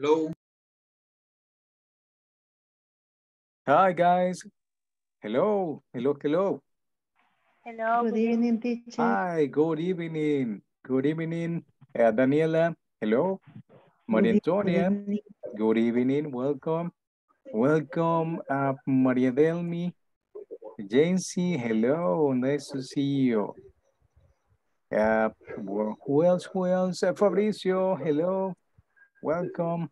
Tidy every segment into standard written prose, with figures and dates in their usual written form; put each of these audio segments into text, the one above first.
Hello. Hi guys. Hello. Hello. Hello. Hello. Good evening, teacher. Hi. Good evening. Good evening, Daniela. Hello. Maria Antonia. Good evening. Welcome. Welcome, Maria Delmi. Jancy. Hello. Nice to see you. Who else? Who else? Fabricio. Hello. Welcome.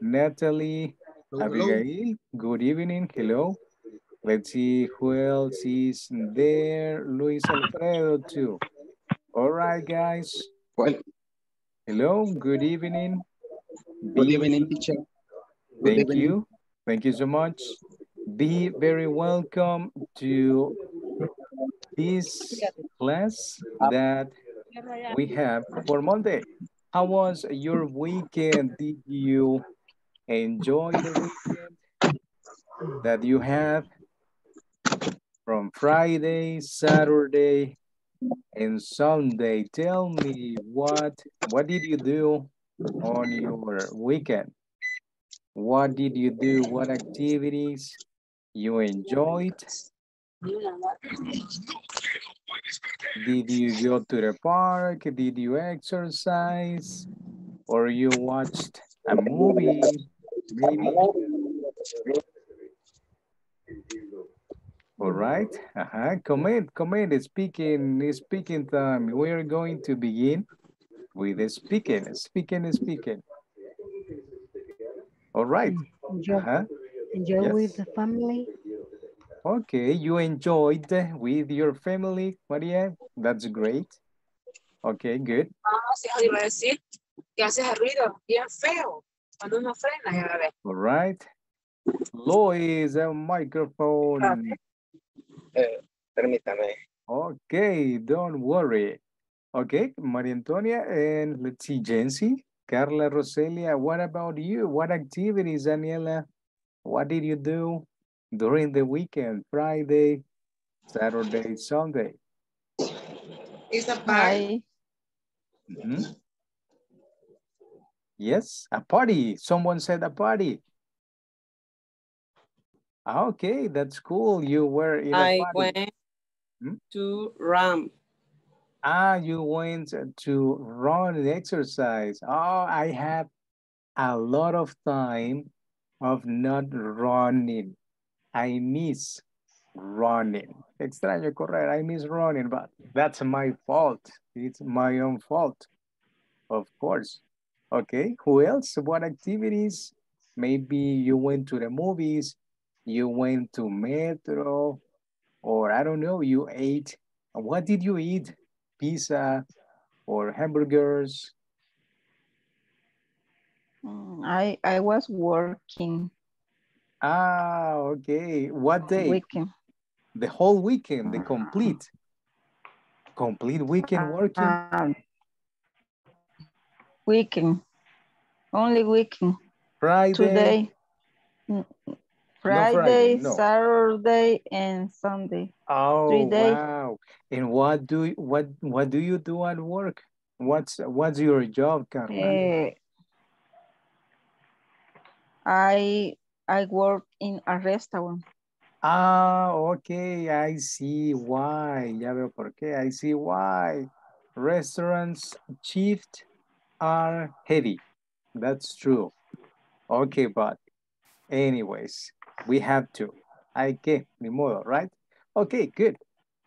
Natalie. Hello. Abigail. Good evening. Hello. Let's see who else is there. Luis Alfredo too. All right, guys. Well. Hello. Good evening. Good evening, teacher. Thank you. Thank you so much. Be very welcome to this class that we have for Monday. How was your weekend? Did you enjoy the weekend that you have from Friday, Saturday, and Sunday? Tell me what did you do on your weekend? What did you do? What activities you enjoyed? Did you go to the park? Did you exercise? Or you watched a movie? Maybe. All right. Comment. Speaking time. We are going to begin with speaking. All right. Enjoy yes. With the family. Okay, you enjoyed with your family, Maria. That's great. Okay, good. All right. Lois, a microphone. Okay, don't worry. Okay, Maria Antonia, and let's see, Jency. Carla, Roselia, what about you? What activities, Daniela? What did you do during the weekend? Friday, Saturday, Sunday. It's a party. Mm-hmm. Yes, a party. Someone said a party. Okay, that's cool. You were in a party. I went to run. Ah, you went to run and exercise. Oh, I have a lot of time of not running. I miss running. Extraño correr, I miss running, but that's my fault. It's my own fault, of course. Okay, who else? What activities? Maybe you went to the movies, you went to Metro, or I don't know, you ate. What did you eat? Pizza or hamburgers? I was working. Ah, okay. What day? Weekend. The whole weekend, the complete weekend working? Weekend. Only weekend. Friday. Today. Friday, no. Saturday, and Sunday. Oh, 3 days. Wow! And what do you do at work? What's your job, Carla? I work in a restaurant. Ah, okay. I see why. Ya veo por qué. I see why. Restaurants' shifts are heavy. That's true. Okay, but anyways. We have to. Hay que, ni modo, right? Okay, good.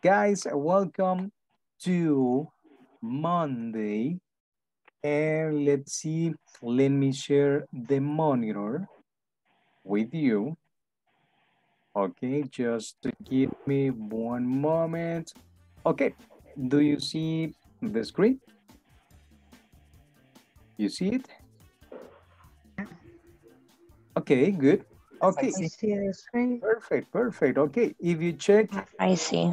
Guys, welcome to Monday. And let's see, let me share the monitor with you. Okay, just give me one moment. Okay, do you see the screen? You see it? Okay, good. Okay, perfect. Okay, if you check, I see.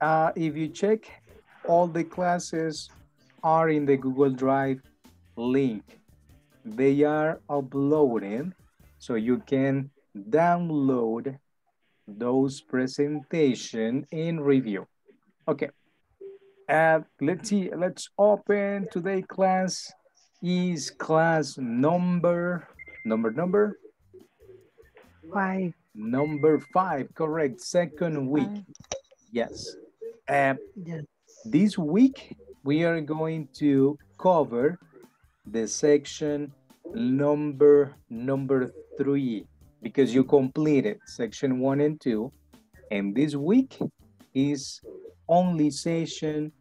If you check, all the classes are in the Google Drive link. They are uploaded, so you can download those presentations and review. Okay, let's see. Let's open today's class is class number? 5. Number 5, correct. Second week. 5. Yes. Yes. This week, we are going to cover the section number 3 because you completed section 1 and 2. And this week is only session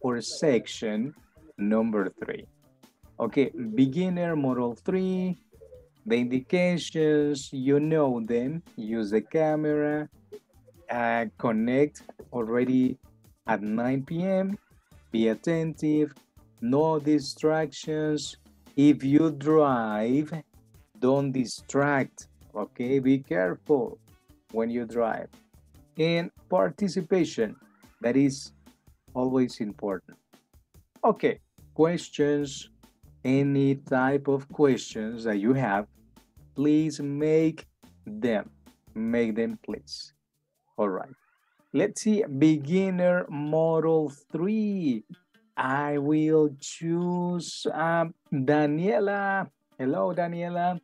or section number 3. Okay, beginner model 3, the indications, you know them, use the camera, connect already at 9 p.m., be attentive, no distractions. If you drive, don't distract, okay? Be careful when you drive. And participation, that is always important. Okay, questions, any type of questions that you have, please make them please. All right, let's see beginner model 3. I will choose Daniela. Hello, Daniela.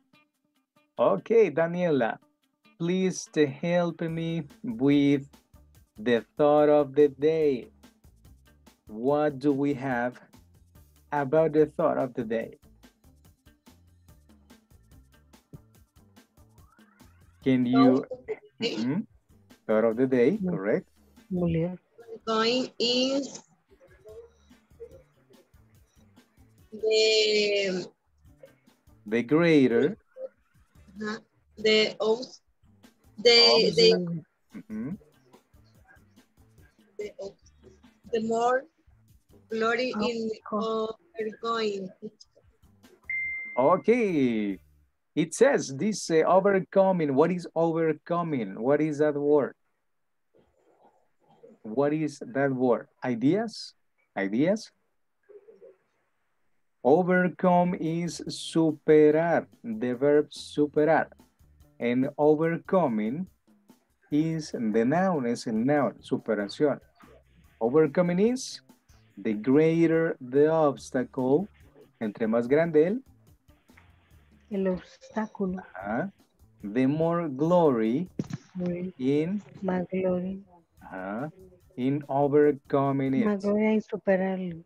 Okay, Daniela, please help me with the thought of the day. What do we have about the thought of the day? Can you... Thought of the day, correct? Molière. Going is the greater. The more glory in overgoing. Okay. It says this overcoming. What is overcoming? What is that word? What is that word? Ideas? Ideas? Overcome is superar, the verb superar. And overcoming is the noun, es el noun, superación. Overcoming is the greater the obstacle, entre más grande el. El obstáculo. The more glory in. Más gloria. In overcoming it. Más gloria en superarlo.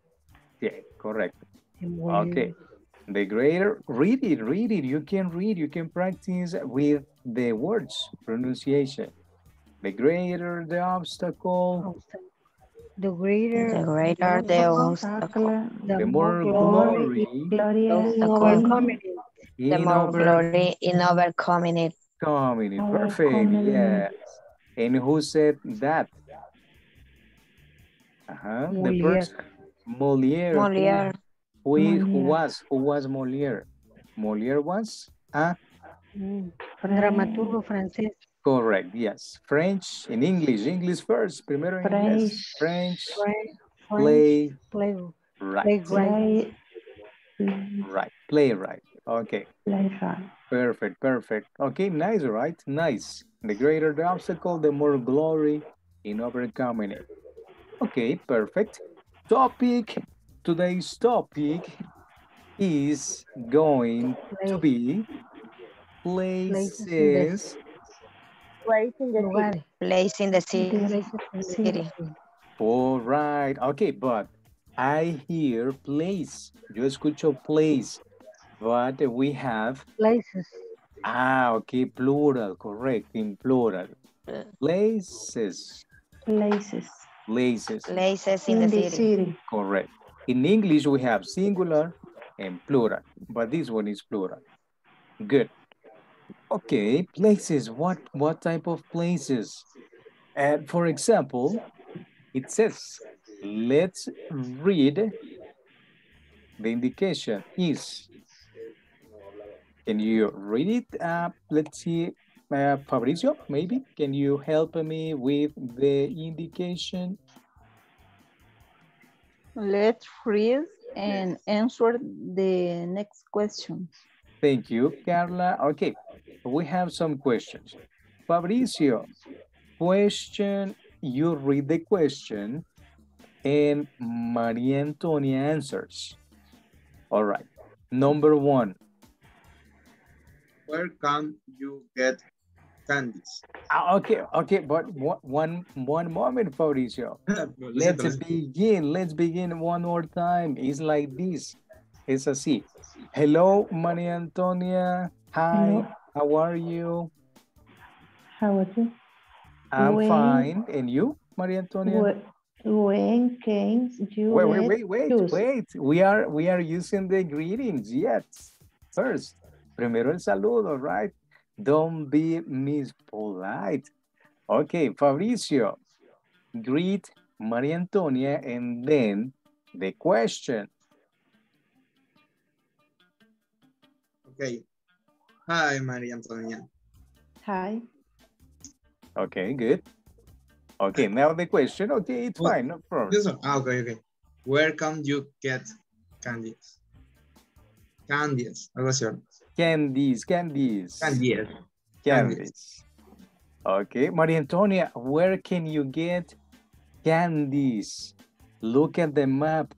Yeah, correct. Okay, the greater, read it, you can practice with the words, pronunciation. The greater the obstacle. The greater the obstacle. The more glory the more glory in overcoming it. Perfect, yeah. And who said that? The person, Molière. Who was Molière? Molière was a dramaturgo francés. Correct, yes. French and English. English first. Primero English. French. Playwright. Okay. Playwright. Perfect. Okay, nice, right? Nice. The greater the obstacle, the more glory in overcoming it. Okay, perfect. Today's topic is going to be place in the city. All right. Okay, but I hear place. Yo escucho place, but we have places. Okay, plural, correct, in plural. Places in the city. Correct. In English, we have singular and plural, but this one is plural. Good. Okay, places, what type of places? And for example, it says, let's read. The indication is, can you read it? Let's see, Fabricio, maybe? Can you help me with the indication? Let's read and answer the next question. Thank you, Carla. Okay, we have some questions. Fabricio, question, you read the question and Maria Antonia answers. All right, Number one. Where can you get candies? Okay, but one moment, Fabricio. Let's begin one more time. It's like this. It's a C. Hello, Maria Antonia. Hi, How are you? How are you? I'm fine. And you, Maria Antonia? When can you wait. We are using the greetings yet. First, primero el saludo, right? Don't be mispolite. Okay, Fabricio, greet Maria Antonia and then the question. Okay. Hi, Maria Antonia. Hi. Okay, good. Okay, now the question. Okay, it's fine, no problem. This one. Okay. Where can you get candies? Candies. Okay, Maria Antonia, where can you get candies? Look at the map.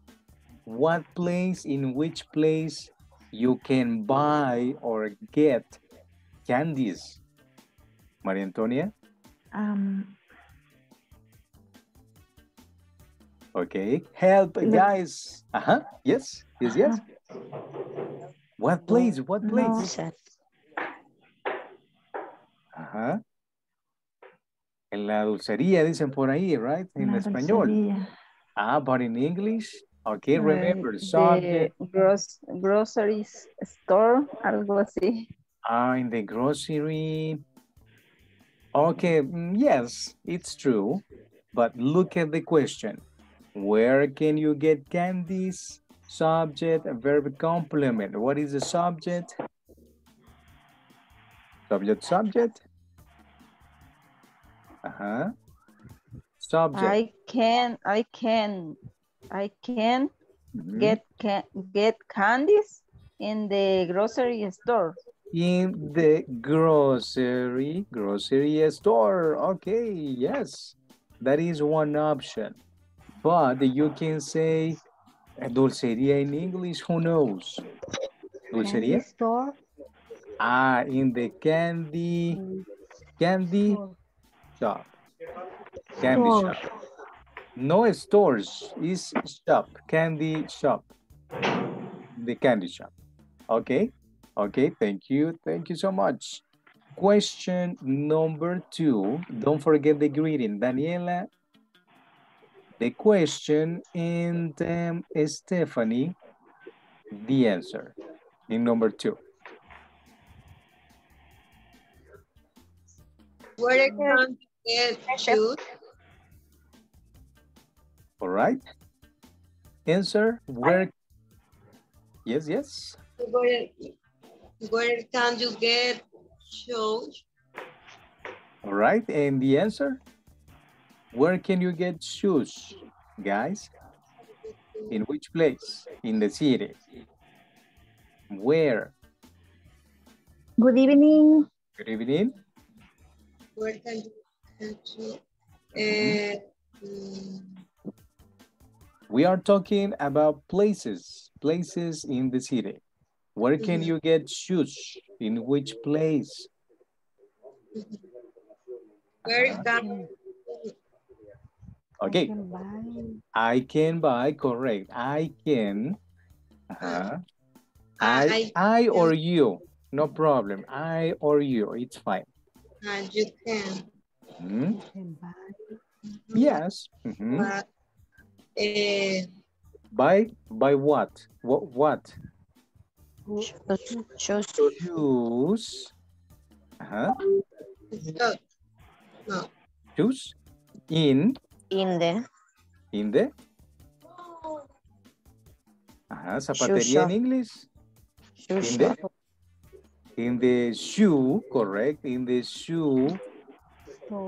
What place, in which place you can buy or get candies? Maria Antonia? Okay, help guys. Yes. What place? No. En la dulcería dicen por ahí, right? En español. But in English? Okay, remember. Grocery store, algo así. In the grocery. Okay, yes, it's true. But look at the question. Where can you get candies? Subject, verb, complement. What is the subject? Subject. Subject. I can get candies in the grocery store. In the grocery store. Okay, yes. That is one option. But you can say dulcería in English, who knows? Dulcería? Store. In the candy shop. Candy shop. No stores, it's shop, candy shop. The candy shop. Okay, thank you so much. Question number 2, don't forget the greeting, Daniela. The question and Stephanie, the answer in number 2. Where can you get shoes? All right. Answer, where? Yes. Where can you get shoes? All right, and the answer? Where can you get shoes, guys? In which place? In the city. Where? Good evening. Where can you get shoes? We are talking about places in the city. Where can you get shoes? In which place? Where can okay, I can buy, correct. I or you, no problem. I or you, it's fine. You can. Mm-hmm. Yes. Mm-hmm. Buy what? What? Shoes. Shoes in. In the? Zapatería in English. In the shoe, correct. In the shoe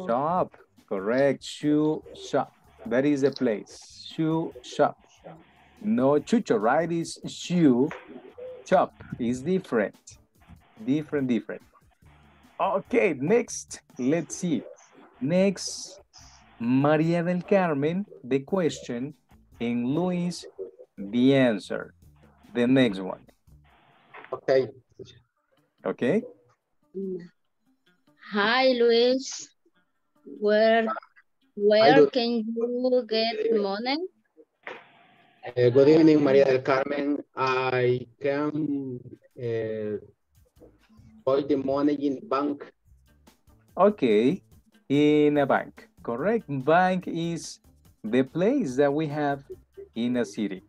shop, correct. Shoe shop. That is the place. Shoe shop. No chucho, right? It's shoe shop. It's different. Different. Okay, next. Let's see. Next. Maria del Carmen, the question, and Luis, the answer. The next one. Okay. Okay. Hi, Luis. Where can you get money? Good evening, Maria del Carmen. I can put the money in bank. Okay, in a bank. Correct. Bank is the place that we have in a city.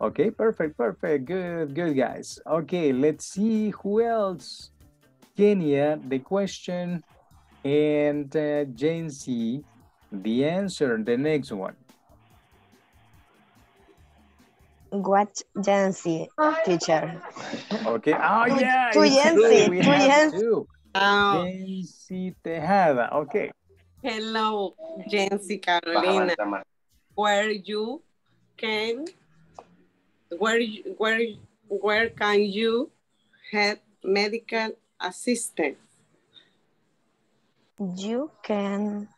Okay, perfect, perfect. Good, good, guys. Okay, let's see who else. Kenya, the question, and Jane C, the answer, the next one. What Yancy teacher? Okay. Oh yeah. To Yancy. To Yancy. Yancy Tejada. Okay. Hello, Yancy Carolina. Where can you have medical assistance? You can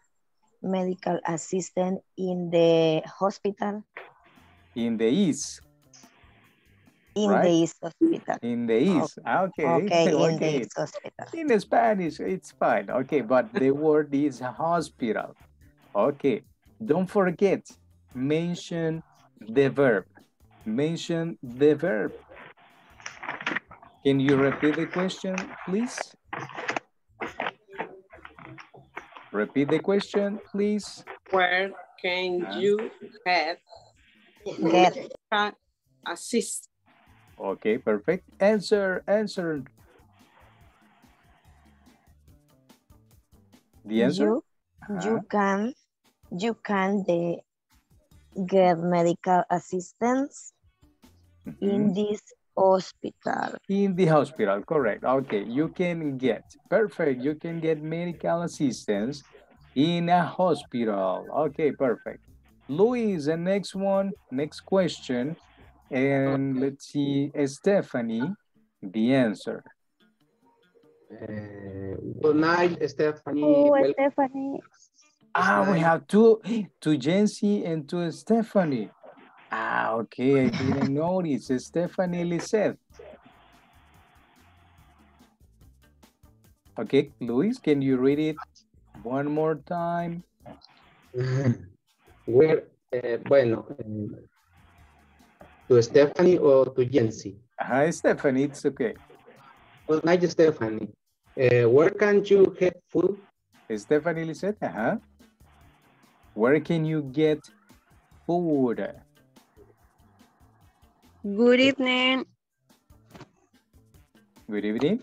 medical assistant in the hospital. In the east. In right? The East Hospital. In the East, okay. Okay, in okay. The East Hospital. In Spanish, it's fine. Okay, but the word is hospital. Okay, don't forget, mention the verb. Mention the verb. Can you repeat the question, please? Repeat the question, please. Where can you get assist? Okay, perfect. Answer. The answer? You can get medical assistance in this hospital. In the hospital, correct. Okay, you can get. Perfect. You can get medical assistance in a hospital. Okay, perfect. Luis, the next one, next question. And let's see, Stephanie, the answer. Good night, Stephanie. Oh, Stephanie. Ah, we have two Jency and two Stephanie. Ah, okay, I didn't notice. Stephanie Lisette. Okay, Luis, can you read it one more time? Where, bueno, to Stephanie or to Jency? Hi, Stephanie, it's okay. Good night, Stephanie. Where can you get food? Stephanie Lisette, Where can you get food? Good evening. Good evening,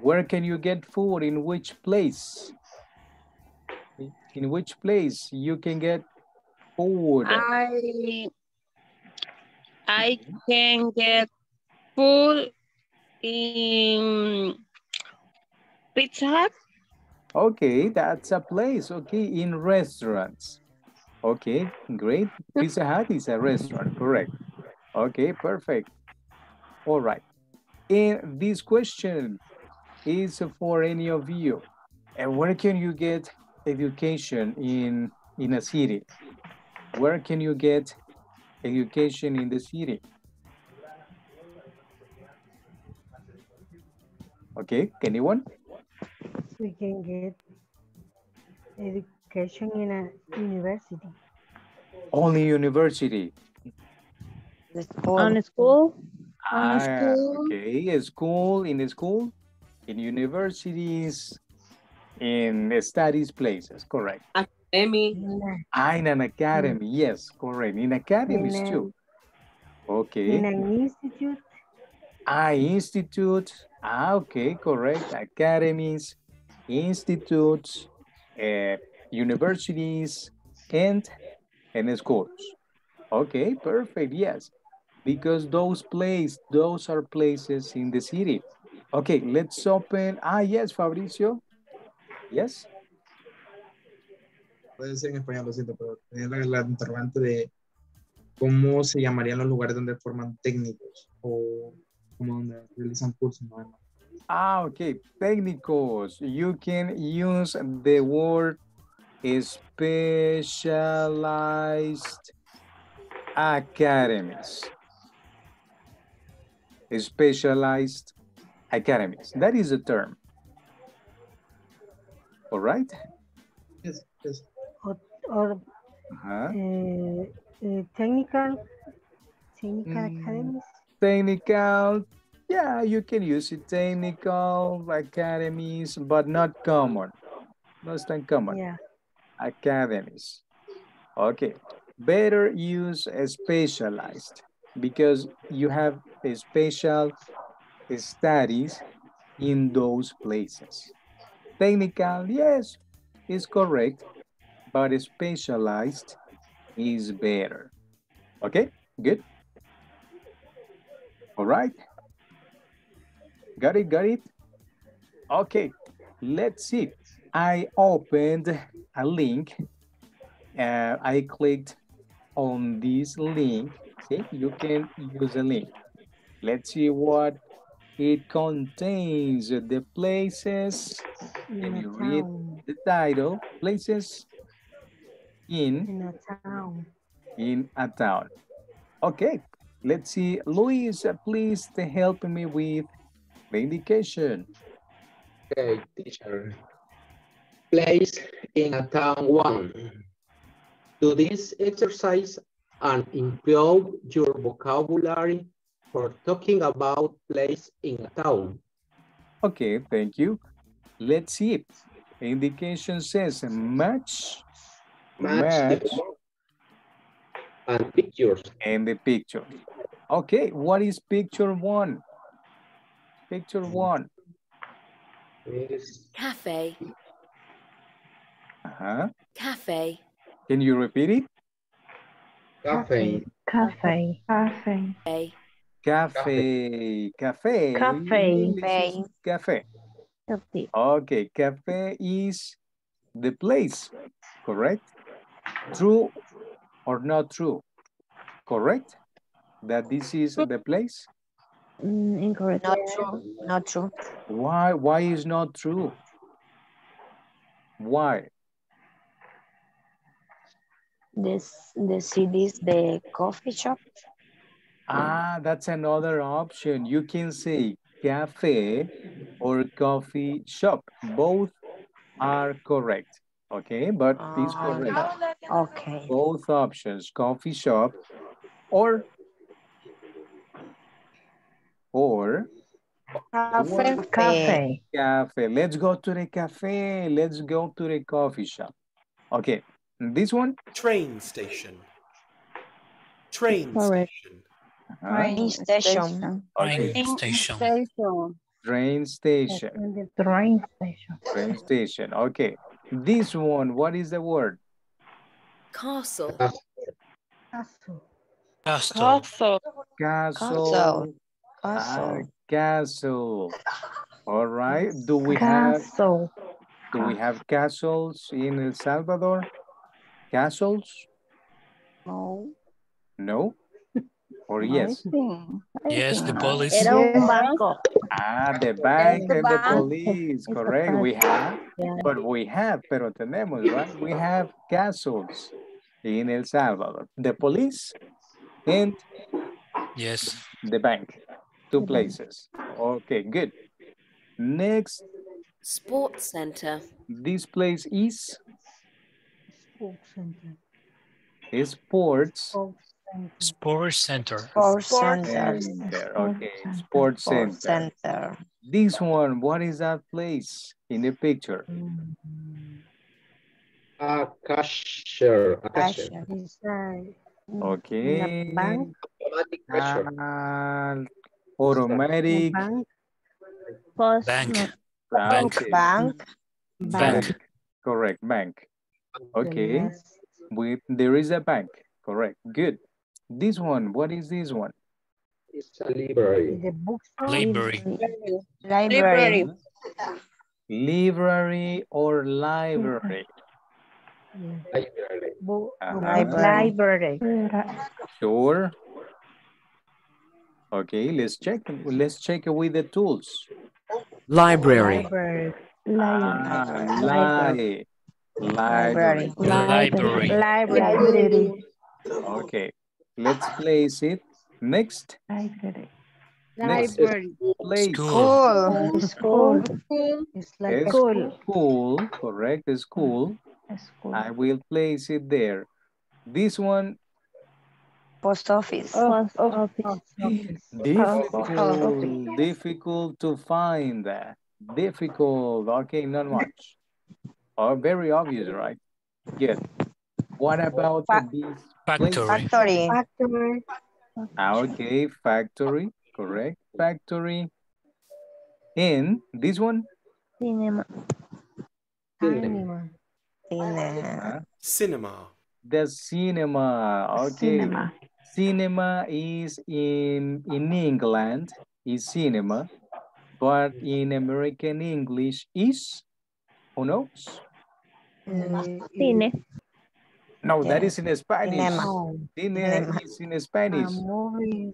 Where can you get food? In which place? In which place you can get food? I can get food in Pizza Hut. Okay, that's a place. Okay, in restaurants. Okay, great. Pizza Hut is a restaurant, correct. Okay, perfect. All right. And this question is for any of you. And where can you get education in a city? Where can you get education in the city? Okay, anyone? We can get education in a university. Only university? On a school? On a school. Okay, a school, in a school, in universities, in studies places, correct. Academy. In an academy, yes, correct. In academies too. Okay. In an institute. Institute. Okay, correct. Academies, institutes, universities, and schools. Okay, perfect, yes. Because those are places in the city. Okay, let's open, yes, Fabricio. Yes. Puede ser en español, lo siento, pero tenía la interrogante de cómo se llamarían los lugares donde forman técnicos o como donde realizan cursos. ¿No? Okay, técnicos. You can use the word specialized academies. specialized academies. That is the term. All right? Yes, yes. Technical academies? Technical, yeah, you can use it. Technical academies, but not common. Not uncommon. Yeah. Academies. Okay. Better use specialized because you have a special studies in those places. Technical, yes, is correct, but specialized is better. Okay, good. All right. Got it, got it. Okay, let's see. I opened a link. I clicked on this link. See, you can use a link. Let's see what it contains. The places. Can you read the title? Places in a town. In a town. Okay. Let's see. Luis, please help me with the indication. Okay, teacher. Place in a town one. Do this exercise and improve your vocabulary for talking about place in a town. Okay, thank you. Let's see it. Indication says match and pictures. And the picture. Okay, what is picture one? Picture one. Cafe. Uh-huh. Cafe. Can you repeat it? Cafe. Cafe. Cafe. Cafe. Cafe. Cafe. Cafe. Cafe. Cafe. Okay, cafe is the place, correct? True or not true? Correct? That this is the place? Incorrect. Not true. Not true. Why? Why is not true? Why? The city is the coffee shop. Ah, that's another option. You can say cafe or coffee shop. Both are correct. Okay, but it's correct. Okay. Both options, coffee shop or cafe. Cafe. Cafe. Let's go to the cafe. Let's go to the coffee shop. Okay. This one? Train station. Train station. Train station. Train station. Train station. Train station. Train station. Okay. This one, what is the word? Castle. Castle. Castle. Castle. Castle. All right. Do we have castles in El Salvador? Castles? No. No? Or yes? Yes, the police. The bank and the police. Correct. We have, but we have, pero tenemos, right? We have castles in El Salvador. The police and yes, the bank. Two places. Okay, good. Next. Sports center. This place is? Sports center. Sports. Sports center. Sports center. Okay. Sports center. This one. What is that place in the picture? A cashier. Okay. Automatic. Bank. Bank. Correct. Bank. Okay, there is a bank, correct, good. This one, what is this one? It's a library. Library. Library. Library or library? Library. Library. Sure. Okay, let's check. Let's check with the tools. Library. Library. Library. Library. Library. Library. Okay, let's place it. Next. Library. Library. School. School. It's like school. School, correct, school. School. I will place it there. This one. Post office. Post office. Difficult, difficult to find that. Difficult, okay, not much. Oh, very obvious, right? Yes. What about this factory? Factory. Factory. Okay, factory, correct. Factory. And this one? Cinema. Cinema. Cinema. Cinema. The cinema, okay. Cinema. Cinema is in England, is cinema, but in American English is, who knows? Cine. No, that is in Spanish. Cinema. Cinema is in Spanish. Movies.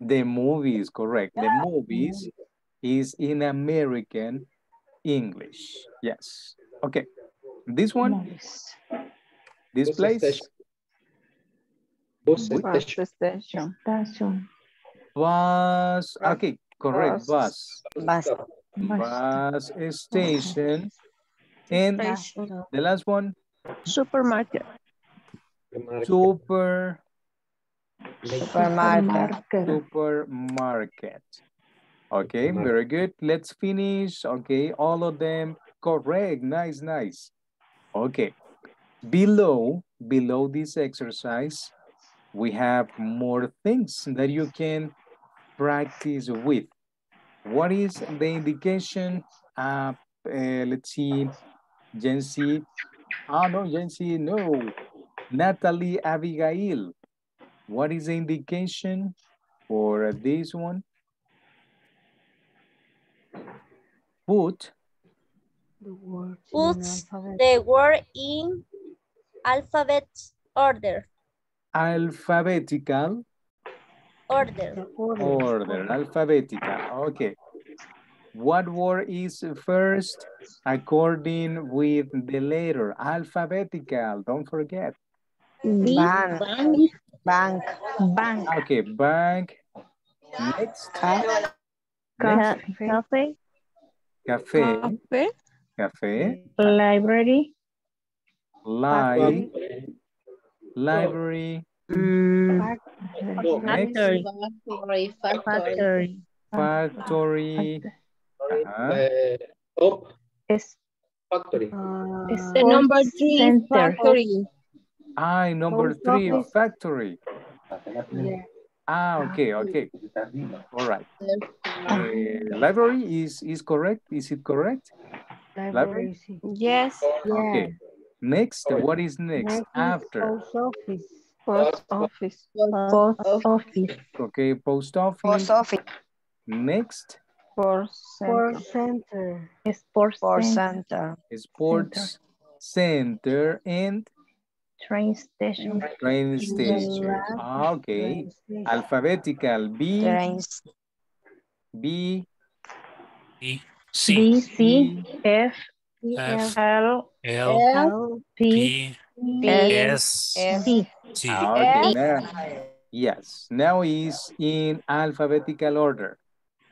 The movies, correct. The movies is in American English. Yes. Okay. This one? This place? Bus station. Bus, okay, correct, bus. Bus. Bus station. And the last one? Supermarket. Supermarket. Supermarket. Okay, very good. Let's finish. Okay, all of them correct. Nice, nice. Okay. Below this exercise, we have more things that you can practice with. What is the indication of, let's see, Jency, oh no, Jency, no, Natalie Abigail. What is the indication for this one? Put. Put the word in alphabet order. Alphabetical. Order. Order, alphabetical, okay. What word is first according with the letter? Alphabetical, don't forget. Bank. Bank. Bank. Bank. Okay, bank. Next. Cafe. Cafe. Cafe. Library. Library. Factory. Factory. Factory. Factory. It's the number 3 factory. Ah, number 3 factory. Yeah. Ah, okay, okay. All right. Library is correct. Is it correct? Library. Yes. Okay. Next, what is next? After? Post office. Post office. Post office. Okay, post office. Post office. Next? Sports center. Sports center. Sports center and? Train station. Train station. Okay. Alphabetical. B. B. C. B. C. F. F, L, L, P, S, T. Yes, now is in alphabetical order.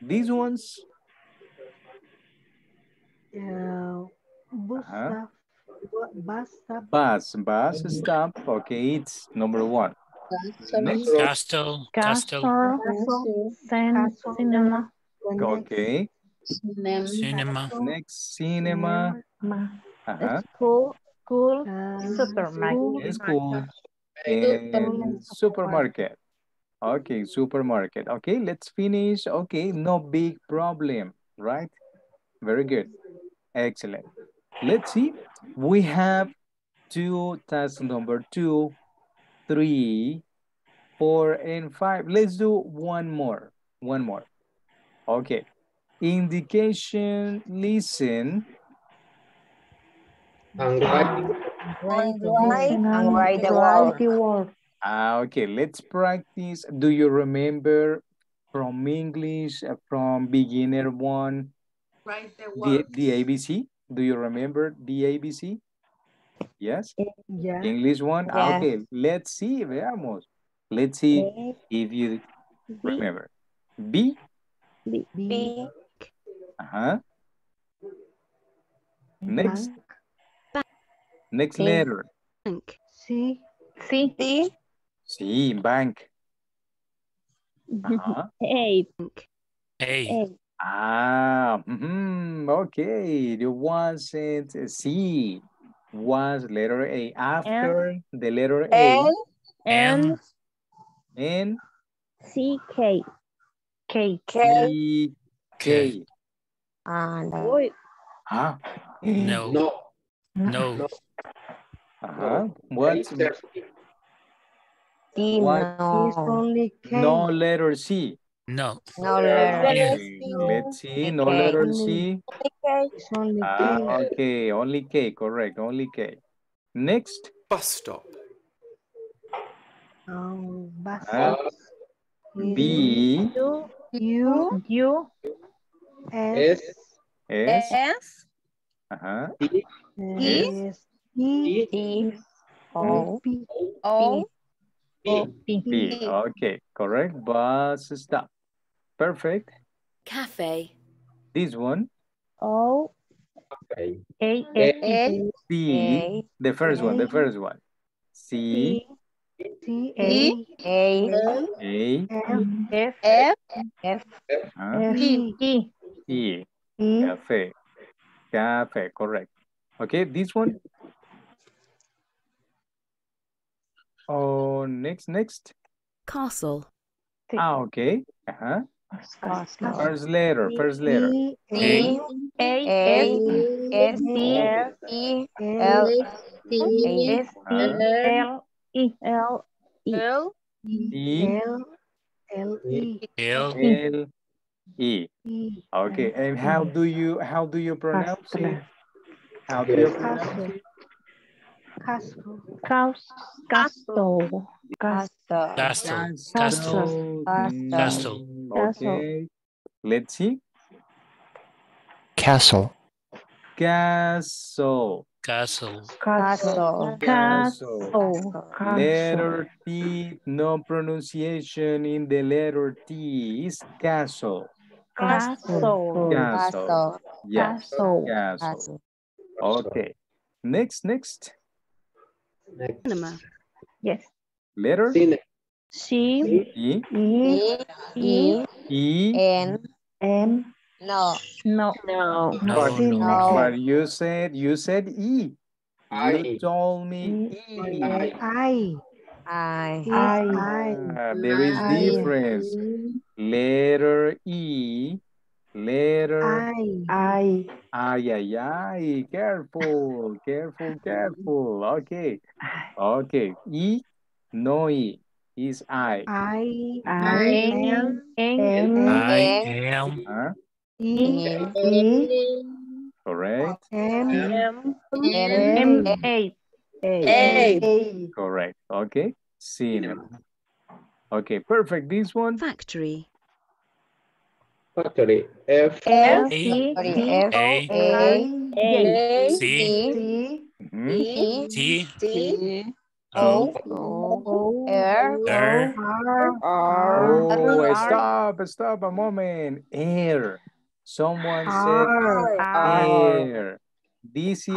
These ones? Bus, bus stop. Okay, it's number 1. Castle, castle, cinema. Okay. Cinema. Cinema. Next, cinema. School. School. Supermarket. School. And supermarket. Okay, supermarket. Okay, let's finish. Okay, no big problem, right? Very good. Excellent. Let's see. We have task number 2, 3, 4, and 5. Let's do one more. One more. Okay. Indication, listen. And write the word. Okay, let's practice. Do you remember from English, from beginner one, the ABC? Do you remember the ABC? Yes? Yeah. English one? Yeah. Okay, let's see. Veamos. Let's see if you remember. Big. Big. Uh-huh. Next. Bank. Next letter. Bank. C. C. C. C. Bank. Uh-huh. A. A. Ah, okay. There wasn't a C. Was letter A after M, the letter A. N. N. C. K. K. K. K. No. Huh? No. No. No. No. Uh-huh. What's the... What? Only K. No letter C. No. No letter C. Let's see. No letter C. Only K. Okay. Only K. Correct. Only K. Next. Bus stop. Bus stop. B. U. U. S. S. S. Uh-huh. E. E. O. O. B. B. Okay, correct. Bus stop. Perfect. Cafe. This one. O. Okay. A. C. The first one. The first one. C. C. A. A. F. F. F. E. E. Cafe. Cafe. Correct. Okay. This one. Oh, next. Castle. Ah, okay. Uh-huh. First letter. A. A. Okay. And how do you pronounce it? How do you pronounce it? Castle. Okay. Let's see. Castle. Letter T, no pronunciation in the letter T is castle. Castle. Yes. Castle. Okay. Next. Cinema. Yes. Letter? C. E. E. N. M. No. But you said E. I. You told me E. I. There is difference. Letter E. Letter I. Careful. Okay. E, no E, is I. I am. E. Correct. M. A. Correct. Okay. Cinema. Okay. Perfect. This one. Factory. F. F. C. A. C. T. O. R. Oh, stop a moment. Air. Someone said air. This is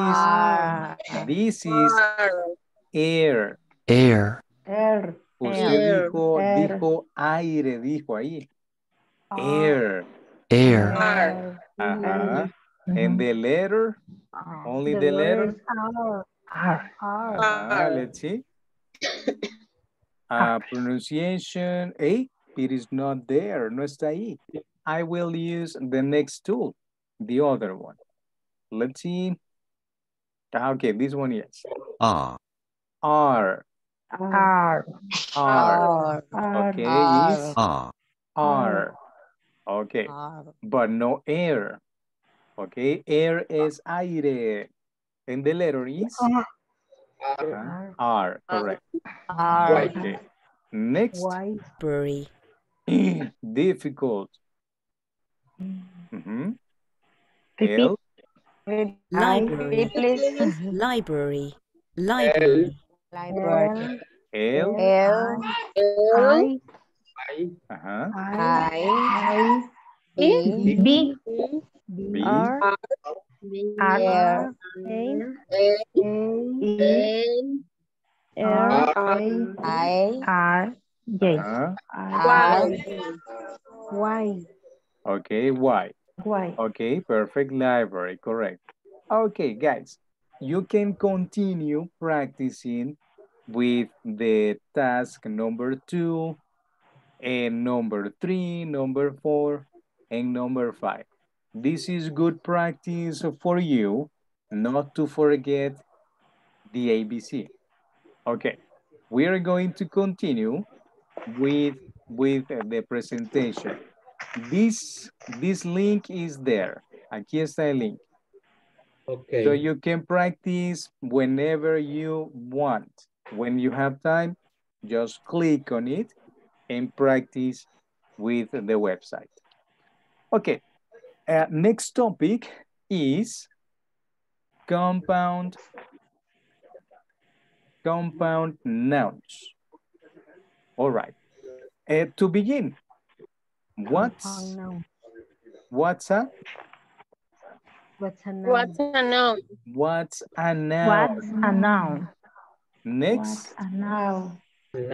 air. Air. Usted dijo aire, dijo ahí. Air. Uh-huh. And the letter? Only the letter? R. Let's see. Pronunciation A. It is not there. No está ahí. I will use the next tool. The other one. Let's see. Okay, this one, yes. R. Okay. R. Okay, but no air. Okay, air is aire. And the letter is? R. Correct. R. Okay. Next. Whiteberry. Difficult. Mm-hmm. Library. L. I. I, okay, why? Why? Okay, perfect, library, correct. Okay, guys, you can continue practicing with the task number 2 and number 3, number 4, and number 5. This is good practice for you not to forget the ABC. Okay, we are going to continue with the presentation. This link is there. Aquí está el link. Okay. So you can practice whenever you want. When you have time, just click on it and practice with the website. Okay, next topic is compound nouns. All right, to begin, what's a noun? Next, a noun can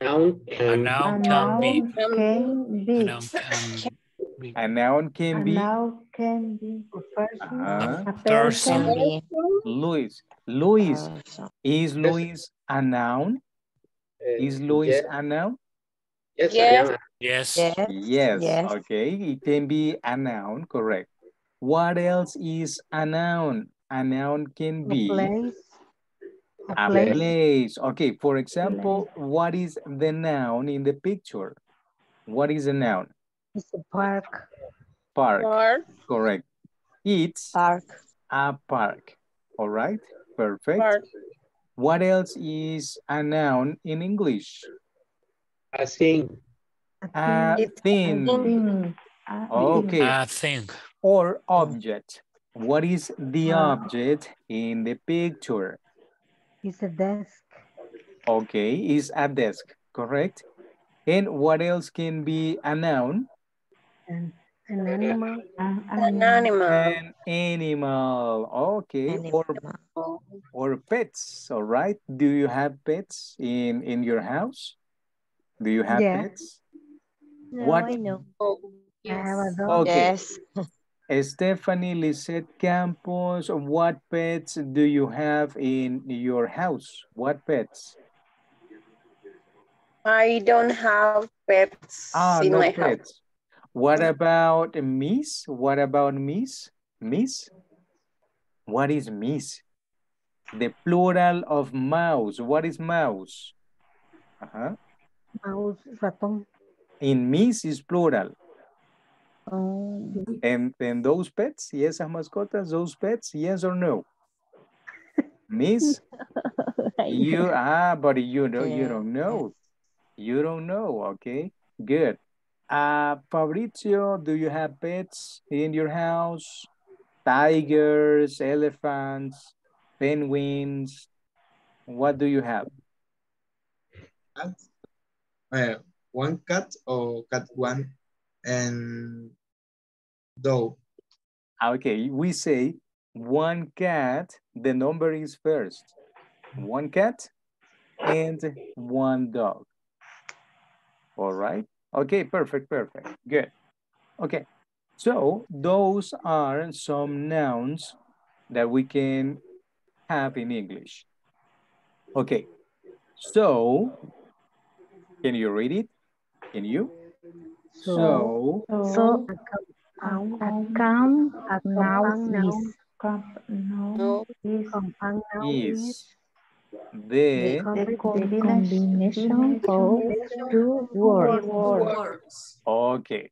be a person. Is Luis a noun? Is Luis a noun? Yes. Okay, it can be a noun, correct. What else is a noun? A noun can be a place. Okay, for example, what is the noun in the picture? What is a noun? It's a park. Park. Correct. It's a park. All right, perfect. Park. What else is a noun in English? A thing. A thing. Okay. A thing. Or object. What is the object in the picture? It's a desk. Okay, it's a desk, correct. And what else can be a noun? An animal. An animal. Okay. Animal. Or pets, all right. Do you have pets in your house? Do you have pets? No, I know. Yes. I have a dog. Okay. Yes. Stephanie Lisette Campos, what pets do you have in your house? What pets? I don't have pets in my house. What about Miss? What about Miss? Miss? What is Miss? The plural of mouse. What is mouse? Mouse, ratón. In Miss is plural. And those pets, yes, esas mascotas, those pets, yes or no? Miss, but you know, you don't know. You don't know, okay, good. Fabrizio, do you have pets in your house? Tigers, elephants, penguins, what do you have? One cat or cat one? And dog. Okay, we say one cat, the number is first. One cat and one dog. All right. Okay, perfect. Good. Okay, so those are some nouns that we can have in English. Okay, so can you read it? Can you? So a compound noun is the combination of two words. Okay.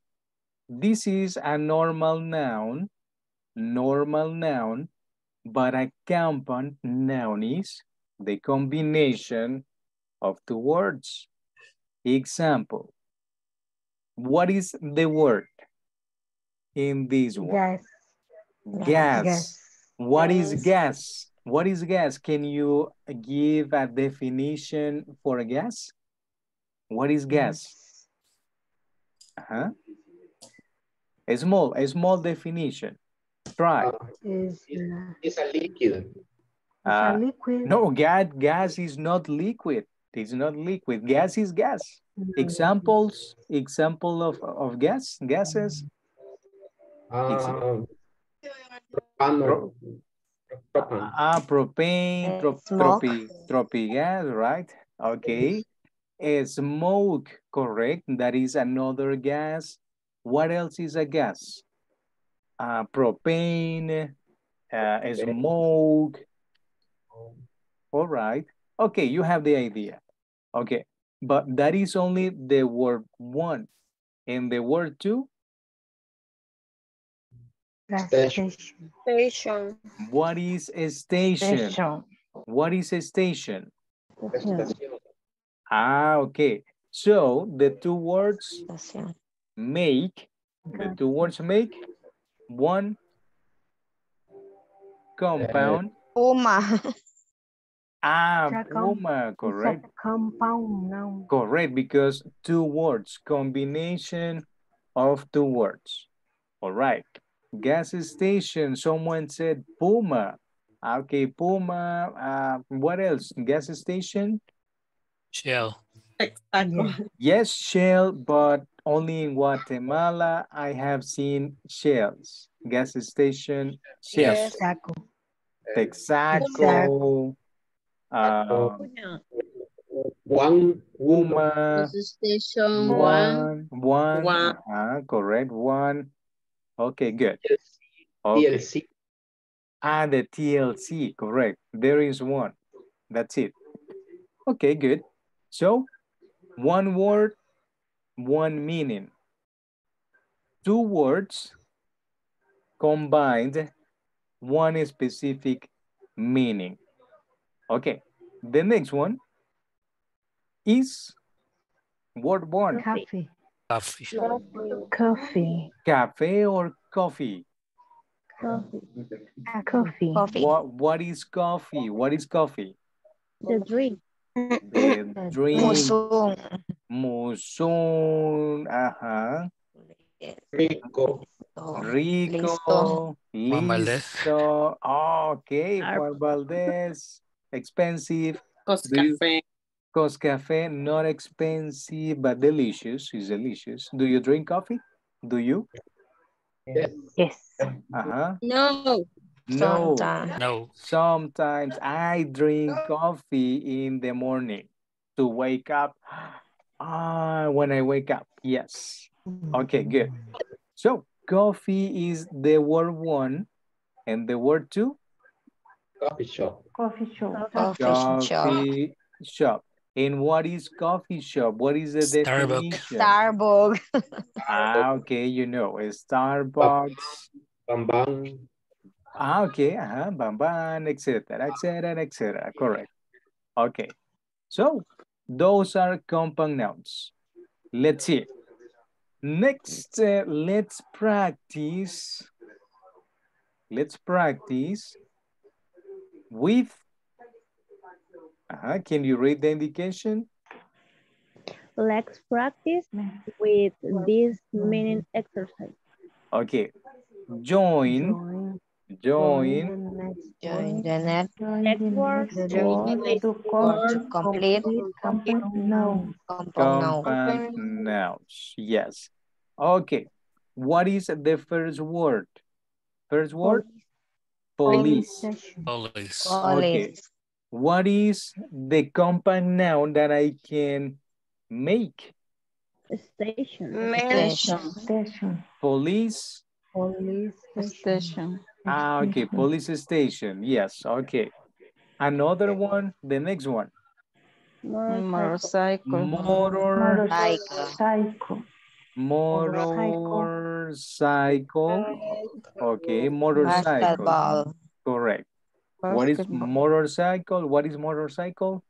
This is a normal noun, but a compound noun is the combination of two words. Example. What is the word in this word? Gas. What is gas? What is gas? Can you give a definition for gas? What is gas? Uh-huh. A small definition. Try. It's a liquid. It's a liquid. No, gas is not liquid. It's not liquid. Gas is gas. Example of gas, gases. Propane, gas, right? Okay. Smoke, correct. That is another gas. What else is a gas? Propane, smoke. All right. Okay, you have the idea. Okay, but that is only the word one. And the word two? Station. What is a station? What is a station? Ah, okay. So the two words make, one compound. Puma. Ah, Puma, correct. Compound noun. Correct, because two words, combination of two words. All right. Gas station, someone said Puma. Okay, Puma. What else? Gas station? Shell. Texaco. Yes, Shell, but only in Guatemala I have seen Shells. Gas station, Shells. Texaco. One woman. Station. One. Correct, one. Okay, good. Okay. TLC. Ah, the TLC, correct. There is one. That's it. Okay, good. So, one word, one meaning. Two words combined, one specific meaning. Okay, the next one is word one. Coffee. Coffee. Cafe or coffee? Coffee. What is coffee? What is coffee? The drink. The drink. Mozón. Ajá. Rico. Juan Valdez. Okay, Juan Valdez. Expensive. Café, not expensive, but delicious. It's delicious. Do you drink coffee? Do you? Yes. Uh-huh. No. Sometimes I drink coffee in the morning to wake up. When I wake up, yes. Okay, good. So, coffee is the word one and the word two? Coffee shop. And what is coffee shop? What is the definition? Starbucks. Okay, you know, Starbucks. Bamban. Okay, Bamban, etc., etc., etc. Correct. Okay, so those are compound nouns. Let's see. Next, let's practice. Let's practice with. Can you read the indication? Let's practice with this meaning exercise. Okay. Join the network to complete compound nouns. Yes. Okay. What is the first word? First word? Police. Okay. What is the compound noun that I can make? Station. Police station. Okay, police station. Yes, okay. Another one, the next one. Motorcycle. Okay, motorcycle. Correct. What is motorcycle? What is motorcycle?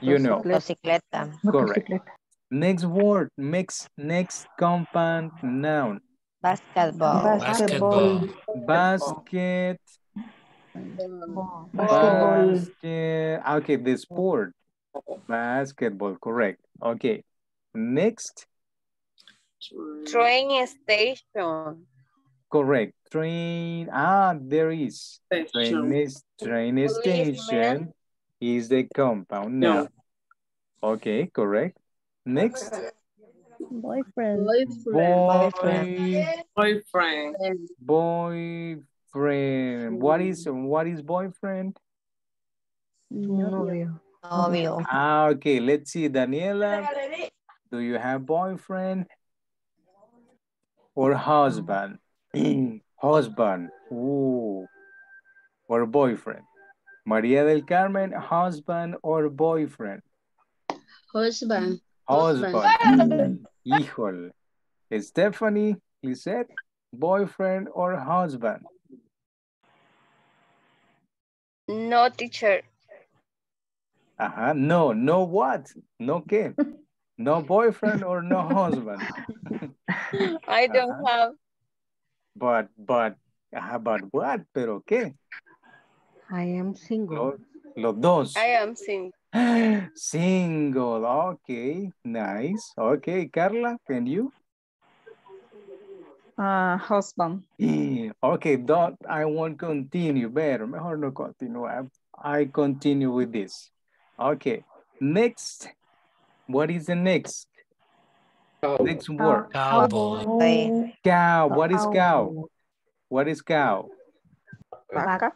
You know. Correct. Next word. Next compound noun. Basketball. Okay, the sport. Basketball, correct. Okay. Next, Train station. Correct. Train. Ah, there is. Train station is the compound. No. Okay, correct. Next. Boyfriend. What is boyfriend? Novio. Ah, okay, let's see, Daniela. Do you have boyfriend or husband? Husband. Ooh. Or boyfriend. Maria del Carmen, husband or boyfriend? Husband. Husband. Híjole. Stephanie, Lisette, boyfriend or husband? No, teacher. Uh-huh. No, no what? No qué? No boyfriend or no husband? I don't have. But what? Pero qué? I am single. Los dos. I am single. Single. Okay, nice. Okay, Carla, can you? Husband. Okay, I won't continue. Better. Mejor no continue. I continue with this. Okay, next. What is the next? Cow. Next word. Cowboy. Cow. What is cow? What is cow? Vaca.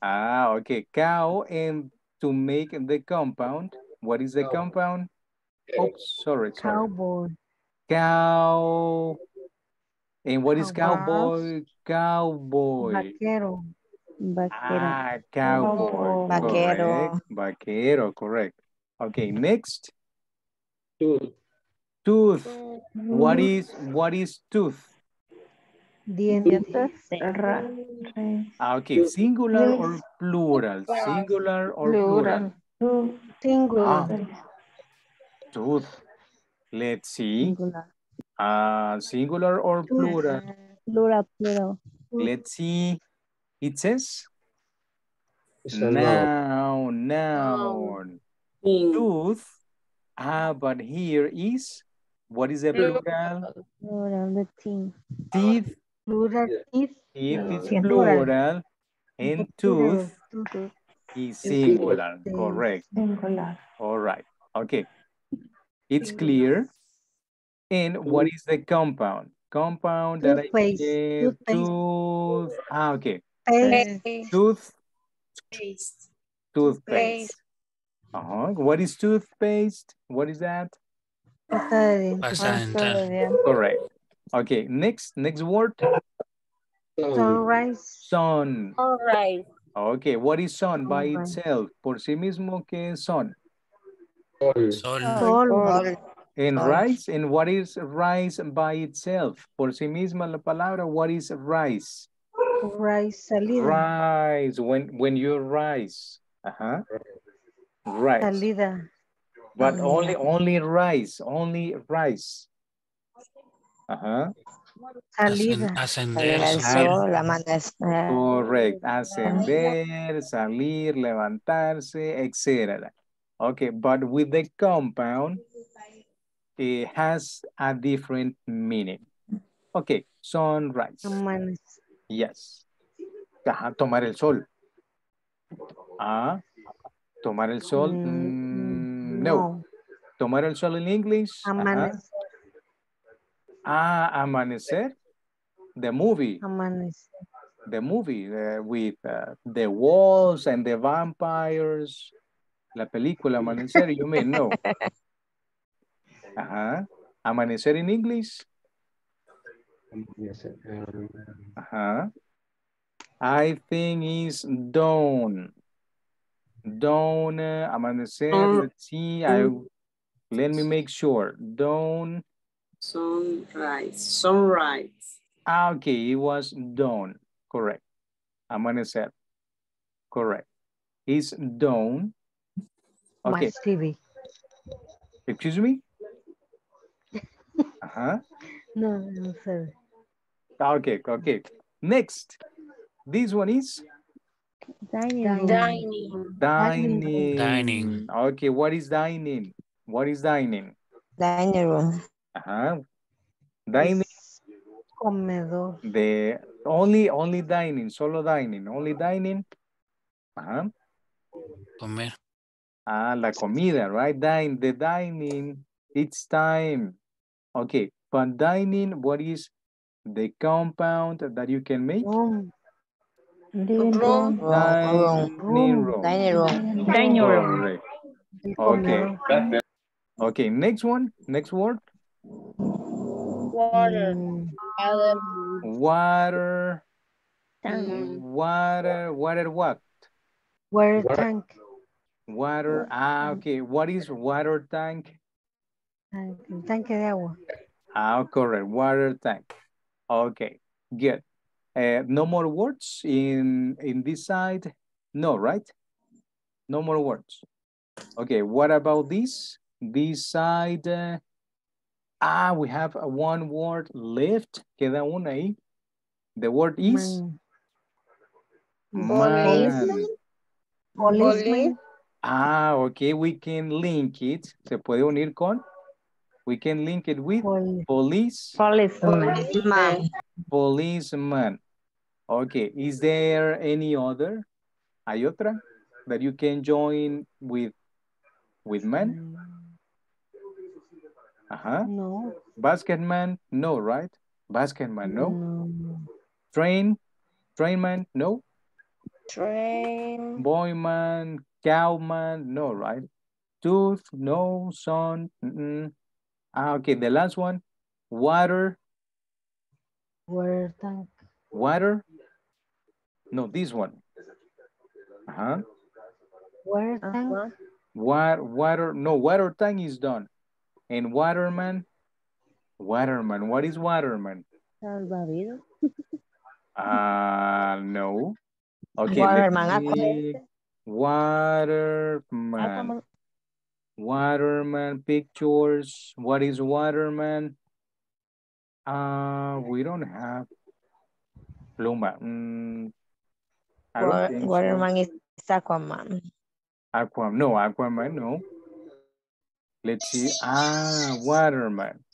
Ah, okay. Cow, and to make the compound. What is the compound? Oh, sorry. Cowboy. Cow. And what is cowboy? Cowboy. Vaquero. Ah, cowboy. Vaquero. Vaquero, correct. Okay, next. Tooth. Tooth. What is tooth? Dientes. Okay, singular or plural? Singular or plural? Singular. Tooth. Let's see. Singular or plural? Plural. Let's see. It says noun. Tooth. Ah, but here is, what is the plural? Plural, the teeth. Teeth. Plural, teeth. Teeth is plural. And tooth is singular. Correct. Singular. All right. Okay. It's clear. And what is the compound? Compound that I gave. Tooth. Ah, okay. Tooth. Toothpaste. Toothpaste. Uh-huh. What is toothpaste? What is that? Correct. Okay. Next word. Sunrise. Sun. All right. Okay. What is sun by itself? Por sí mismo, ¿qué es sun? Sol. And rice. And what is rice by itself? Por sí misma la palabra. What is rice? Rice. Salida. Rice. When you rice. Uh-huh. Rice. Salida. But salida. Only rice. Only rice. Uh-huh. Salida. Ascender. Sol. Correct. Ascender, salir, levantarse, etc. Okay, but with the compound, it has a different meaning. Okay, sunrise. Yes. Ajá, tomar el sol. Ah. Tomar el sol? No. Tomar el sol in English? Amanecer. Ah, amanecer? The movie. Amanecer. The movie with the wolves and the vampires. La película Amanecer, you mean? No. Uh-huh. Amanecer in English? Uh-huh. I think it's dawn. Dawn, amanecer, let's see, let me make sure. Dawn. Sunrise. Ah, okay, it was dawn, correct. Amanecer, correct. It's dawn. Okay. My TV. Excuse me? Uh-huh. No, sorry. Okay. Next, this one is? Dining. Okay, what is dining? What is dining? Dining room. Uh-huh. Dining. Comedor. The only dining, solo dining, only dining. Uh-huh. Comer. Ah, la comida, right? Dine, the dining, it's time. Okay, but dining, what is the compound that you can make? Dining room. Okay. Okay, next one, next word. Water. Water what? Water tank. Water, okay. What is water tank? Tanque de agua. Ah, correct, water tank. Okay, good. No more words in this side? No, right? No more words. Okay, what about this? This side, we have one word left. Queda una ahí. The word is? Man. Policeman. Ah, okay, we can link it. Se puede unir con? We can link it with police. Policeman. Okay, is there any other? ¿Hay otra? That you can join with man? Uh-huh. No. Basketman? No, right? Basketman, no. Trainman? No. Train. Boyman, cowman? No, right? Tooth? No. Son? Mm-mm. Okay, the last one, water. Water tank. Water? No, this one. Uh-huh. Water tank. Water, no, water tank is done. And waterman? Waterman, what is waterman? Salvavidas. No. Okay. Waterman. Waterman, pictures. What is waterman? We don't have Pluma. Waterman is Aquaman. Aquaman, no, Aquaman, no. Let's see. Waterman.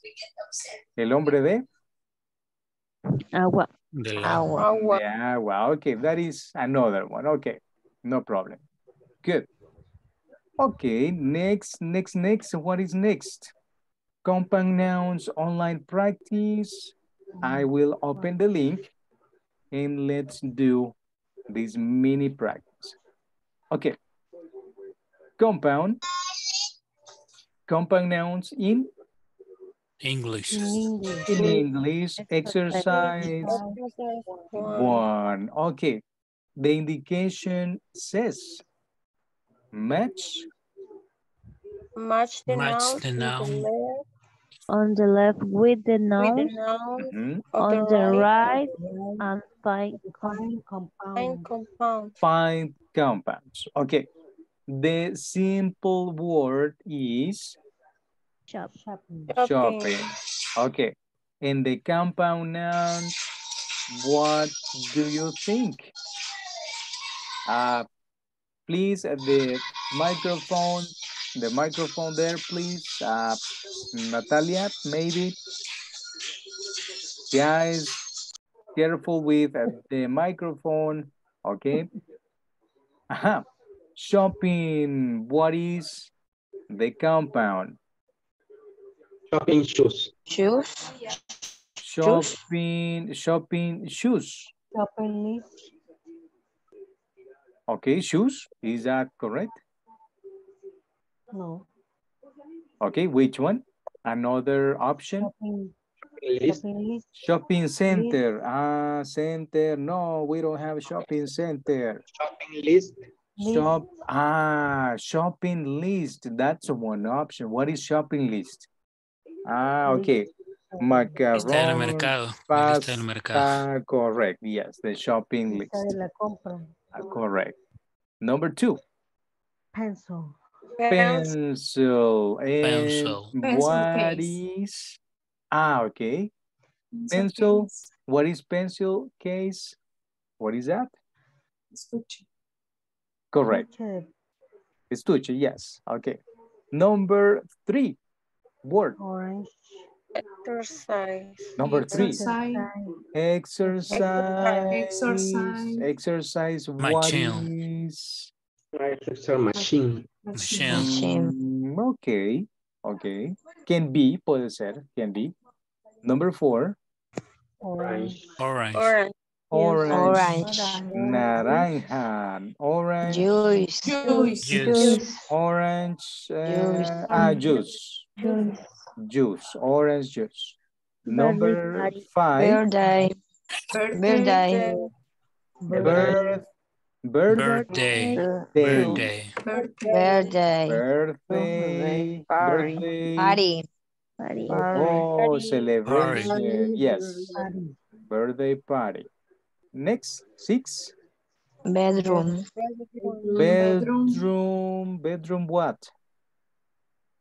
El hombre de? Agua. Agua. Agua. Okay, that is another one. Okay, no problem. Good. Okay, next. What is next? Compound nouns, online practice. I will open the link and let's do this mini practice. Okay. Compound nouns in? English. In English, exercise one. Okay, the indication says match the noun on the left with the noun on the right, and find compounds. Okay, the simple word is shopping. Okay, and the compound noun, what do you think? Please, the microphone there, please. Natalia, maybe. Guys, careful with the microphone, okay? Aha, shopping, what is the compound? Shopping shoes. Shopping shoes. Shopping list. Okay, shoes, is that correct? No. Okay, which one? Another option? Shopping center. Center, no, we don't have shopping center. Shopping list. Shopping list, that's one option. What is shopping list? Okay. Macarons, pasta, correct, yes, the shopping list. Correct. Number two. Pencil. What is? Okay. Pencil. What is pencil case? What is that? Estuche. Correct. Estuche, yes. Okay. Number three. Word. Orange. Exercise. Number three. Exercise. What is? Machine. Okay. Okay. Can be, puede ser, can be. Number four. Orange. Naranja. Orange. Juice. Orange. Juice. Orange juice. Number five. Birthday party. Oh, celebration. Yes. Birthday party. Next, six. Bedroom what?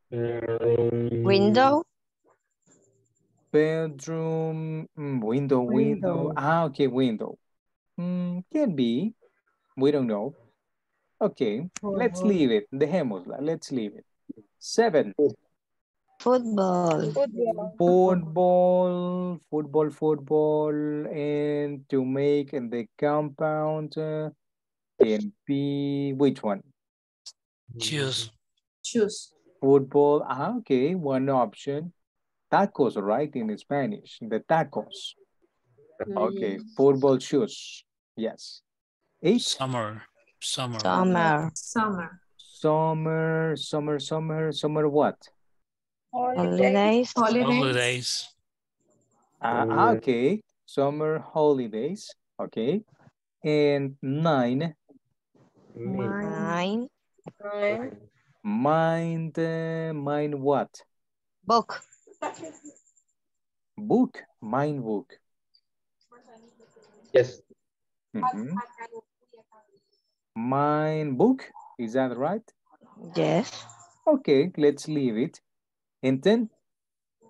Window. Ah, okay, window. Can be. We don't know. Okay, let's leave it. Dejémosla. Let's leave it. Seven. Football, and to make in the compound can be which one? Choose. Football, okay, one option. Tacos, right, in Spanish, the tacos. Okay, football shoes, yes. Eight? Summer what? Holidays. Okay, summer holidays. Okay, and nine. Mind what? Book. Mind book. Yes. Mind book. Is that right? Yes. Okay, let's leave it. And then?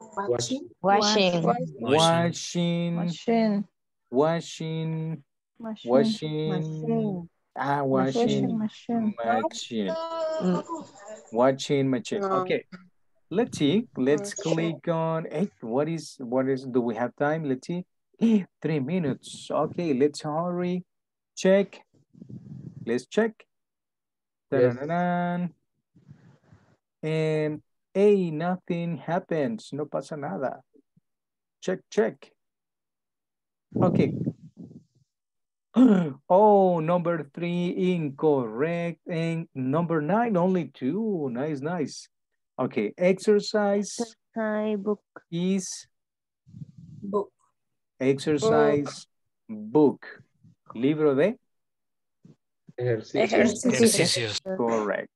Washing machine. Okay. Let's see. Let's click on eight. What is do we have time? Let's see. 3 minutes. Okay, let's hurry. Check. Let's check. Yes. And hey, nothing happens. No pasa nada. Check. Okay. Oh, number 3 incorrect. And number 9 only 2. Nice. Okay. Exercise book. Libro de ejercicios. Correct.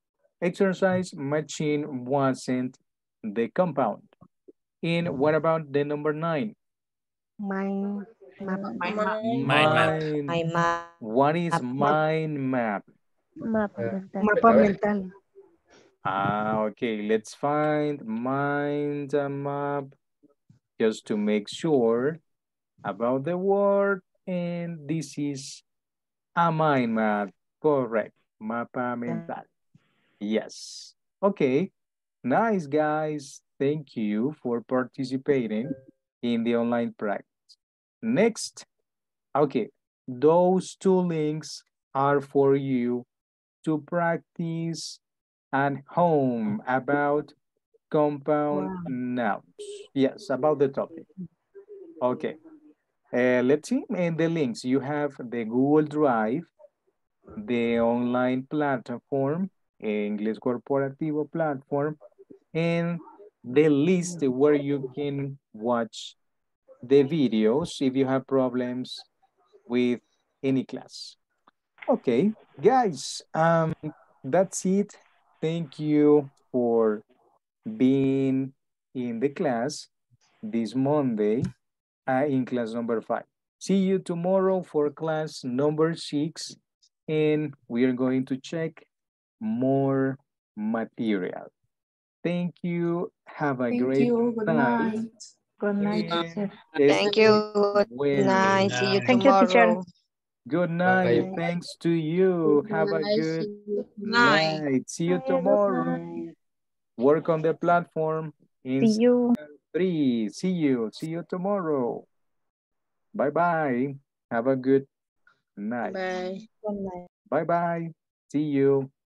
Exercise machine wasn't the compound. And what about the number 9? Mind map. What is mind map? Mapa mental. Okay, let's find mind map just to make sure about the word. And this is a mind map. Correct. Mapa mental. Yes. Okay. Nice, guys. Thank you for participating in the online practice. Next. Okay. Those 2 links are for you to practice at home about compound nouns. Yes, about the topic. Okay. Let's see. And the links. You have the Google Drive, the online platform, English Corporativo platform, and the list where you can watch the videos if you have problems with any class. Okay, guys, that's it. Thank you for being in the class this Monday in class number 5. See you tomorrow for class number 6, and we are going to check more material. Thank you. Have a great night. Good night. Thank you. Good night. See you tomorrow. Good night. Bye. Thanks to you. Have a good night. See you tomorrow. Work on the platform. See you. 3. See you tomorrow. Bye-bye. Have a good night. Bye. Bye-bye. See you.